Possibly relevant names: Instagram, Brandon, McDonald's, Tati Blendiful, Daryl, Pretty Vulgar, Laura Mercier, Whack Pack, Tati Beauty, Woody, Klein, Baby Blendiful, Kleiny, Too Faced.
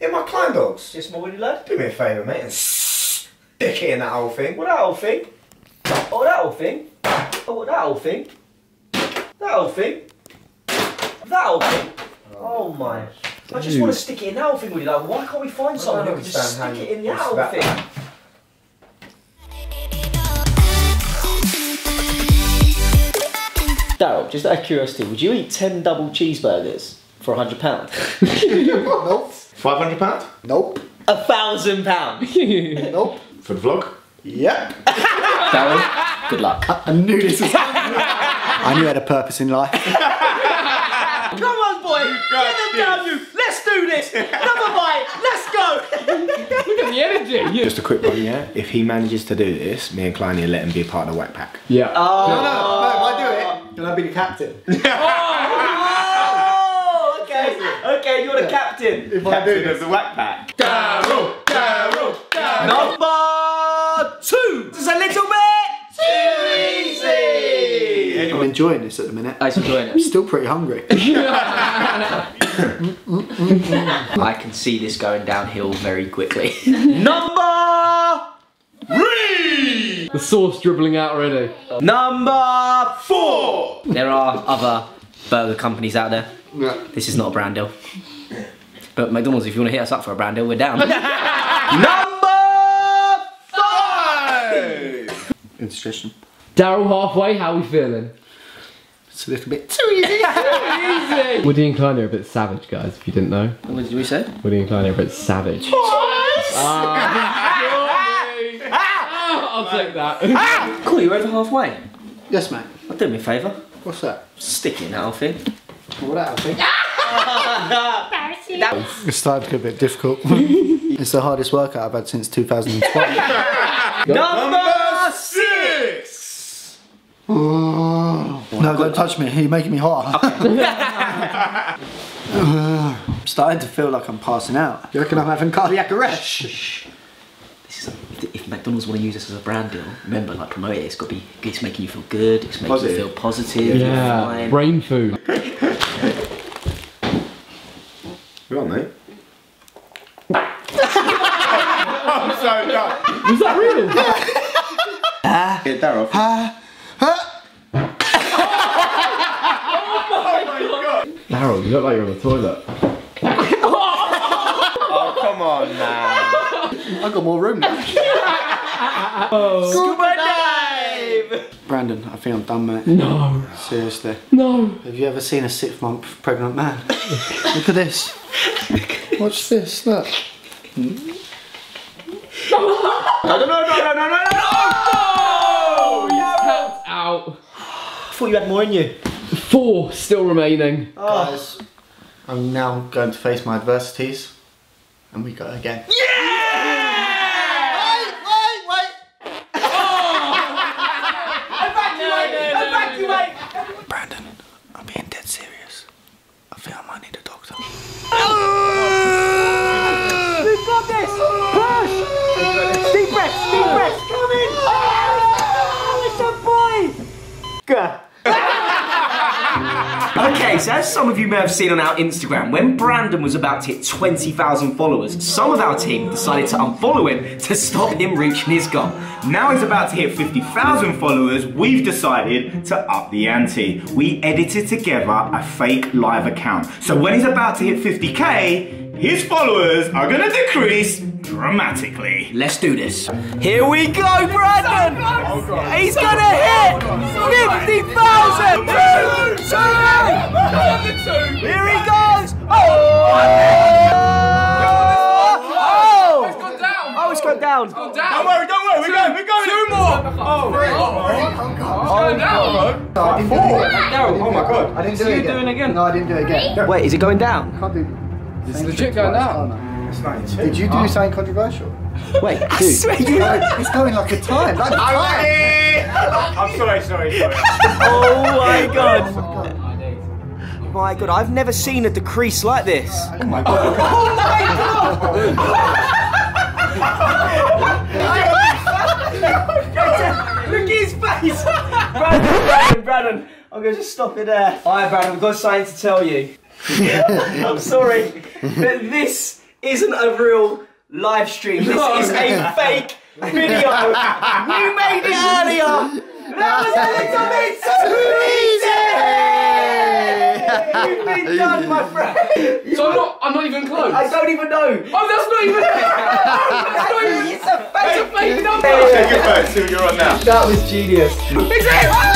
In my Klein dogs. Yes, my Woody lad. Do me a favour, mate, and stick it in that old thing. Well, that old thing. Oh, that old thing. Oh, that old thing. That old thing. That old thing. Oh my. Dude. I just want to stick it in that old thing, Woody lad. Why can't we find someone who can just stick it in that old thing? Daryl, just out of curiosity, would you eat 10 double cheeseburgers for £100? Nope. £500? Nope. £1,000? Nope. For the vlog? Yep. Daryl, good luck. I knew this was happening. I knew I had a purpose in life. Come on, boy. Get them down, you. Let's do this. Another bite. Let's go. Look at the energy. Yeah. Just a quick one, yeah? If he manages to do this, me and Kleiny will let him be a part of the Whack Pack. Yeah. Oh. No, if I do it, and I'll be the captain. Oh, okay. Okay, you're the captain. If I do, there's the Whack Pack. Daryl, Daryl, Daryl. Number 2. It's a little bit too easy. Anyway. I'm enjoying this at the minute. I'm enjoying it. I'm still pretty hungry. I can see this going downhill very quickly. Number 3. The sauce dribbling out already. Number 4. There are other burger companies out there. Yeah. This is not a brand deal. But McDonald's, if you want to hit us up for a brand deal, we're down. Number 5. Intercession. Daryl, halfway, how are we feeling? It's a little bit too easy. Woody and Klein are a bit savage, guys, if you didn't know. What did we say? Woody and Klein are a bit savage. I'll take that. Cool, you're over halfway. Yes, mate. Well, do me a favour. What's that? Stick it in that old thing. Well, that old thing. It's starting to get a bit difficult. It's the hardest workout I've had since 2012. Number 6. Oh. No, don't touch me. You're making me hot. I'm starting to feel like I'm passing out. You reckon I'm having cardiac arrest? If McDonald's want to use this as a brand deal, remember, like, promote it. It's got to be. It's making you feel good. It's making you feel positive. Yeah. Brain food. You're on, mate. I'm so done. Was that real? Get that off. Oh my god. Daryl, you look like you're on the toilet. Oh, come on, man. I've got more room now. Scuba dive! Brandon, I think I'm done, mate. No. Seriously. No. Have you ever seen a 6-month pregnant man? Look at this. Watch this, look. No. Oh, he's tapped out. I thought you had more in you. 4 still remaining. Oh. Guys, I'm now going to face my adversities. And we go again. Yeah! Brandon, I'm being dead serious. I think I might need a doctor. We've got this! Push! Deep breath! Deep breath! Come in! Oh, it's a boy! Go! Okay, so as some of you may have seen on our Instagram, when Brandon was about to hit 20,000 followers, some of our team decided to unfollow him to stop him reaching his goal. Now he's about to hit 50,000 followers, we've decided to up the ante. We edited together a fake live account. So when he's about to hit 50k, his followers are going to decrease dramatically. Let's do this. Here we go, Brandon! So oh, he's so gonna hit 50,000! Two! Here he goes! Oh! Oh! It's gone down! Oh, it's gone down! Don't worry, we're going! 2 more! Oh, 3! Oh, no! I didn't do it. Oh my god! I didn't do it again. No, I didn't do it again. Wait, is it going down? Can't do. It's legit going down. Did you do something controversial? Wait, dude. I swear you know, it's going like a time. Like I'm sorry. Oh my god. My god, I've never seen a decrease like this. Oh my god. Oh my god. Look at his face. Brandon, I'm going to just stop it there. Alright, Brandon, we've got something to tell you. I'm sorry, but this isn't a real live stream. This is a fake video. You made it earlier. That was easy. You've been done, my friend. So I'm not even close. I don't even know. Oh, that's not even. That's not even. It's a fake number. Okay, good. See what you're on now. That was genius. It's it.